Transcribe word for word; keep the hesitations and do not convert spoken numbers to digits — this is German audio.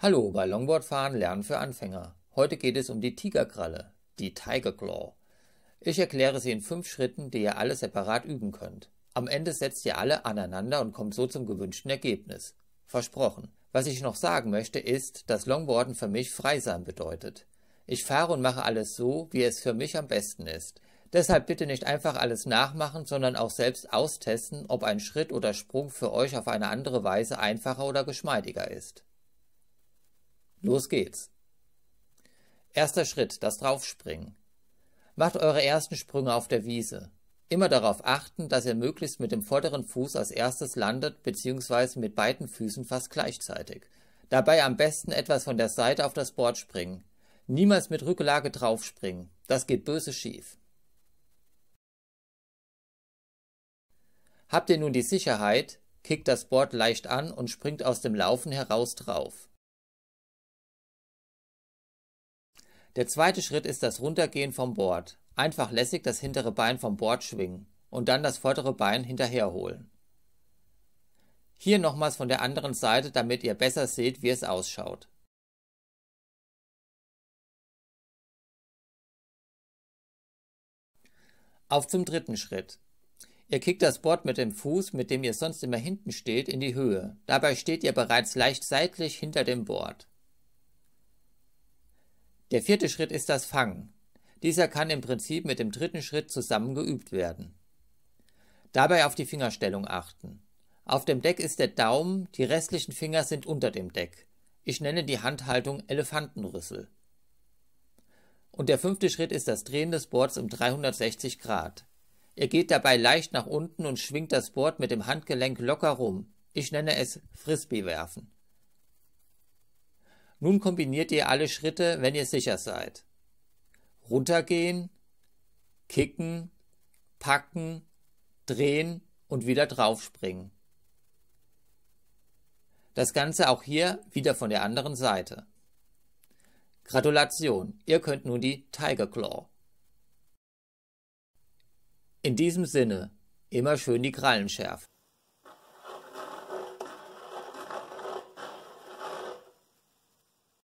Hallo bei Longboardfahren lernen für Anfänger. Heute geht es um die Tigerkralle, die Tigerklaw. Ich erkläre sie in fünf Schritten, die ihr alle separat üben könnt. Am Ende setzt ihr alle aneinander und kommt so zum gewünschten Ergebnis. Versprochen. Was ich noch sagen möchte ist, dass Longboarden für mich frei sein bedeutet. Ich fahre und mache alles so, wie es für mich am besten ist. Deshalb bitte nicht einfach alles nachmachen, sondern auch selbst austesten, ob ein Schritt oder Sprung für euch auf eine andere Weise einfacher oder geschmeidiger ist. Los geht's! Erster Schritt, das Draufspringen. Macht eure ersten Sprünge auf der Wiese. Immer darauf achten, dass ihr möglichst mit dem vorderen Fuß als erstes landet bzw. mit beiden Füßen fast gleichzeitig. Dabei am besten etwas von der Seite auf das Board springen. Niemals mit Rücklage draufspringen, das geht böse schief. Habt ihr nun die Sicherheit, kickt das Board leicht an und springt aus dem Laufen heraus drauf. Der zweite Schritt ist das Runtergehen vom Board. Einfach lässig das hintere Bein vom Board schwingen und dann das vordere Bein hinterherholen. Hier nochmals von der anderen Seite, damit ihr besser seht, wie es ausschaut. Auf zum dritten Schritt. Ihr kickt das Board mit dem Fuß, mit dem ihr sonst immer hinten steht, in die Höhe. Dabei steht ihr bereits leicht seitlich hinter dem Board. Der vierte Schritt ist das Fangen. Dieser kann im Prinzip mit dem dritten Schritt zusammen geübt werden. Dabei auf die Fingerstellung achten. Auf dem Deck ist der Daumen, die restlichen Finger sind unter dem Deck. Ich nenne die Handhaltung Elefantenrüssel. Und der fünfte Schritt ist das Drehen des Boards um dreihundertsechzig Grad. Ihr geht dabei leicht nach unten und schwingt das Board mit dem Handgelenk locker rum. Ich nenne es Frisbee werfen. Nun kombiniert ihr alle Schritte, wenn ihr sicher seid. Runtergehen, kicken, packen, drehen und wieder draufspringen. Das Ganze auch hier wieder von der anderen Seite. Gratulation, ihr könnt nun die Tigerklaw. In diesem Sinne, immer schön die Krallen schärfen.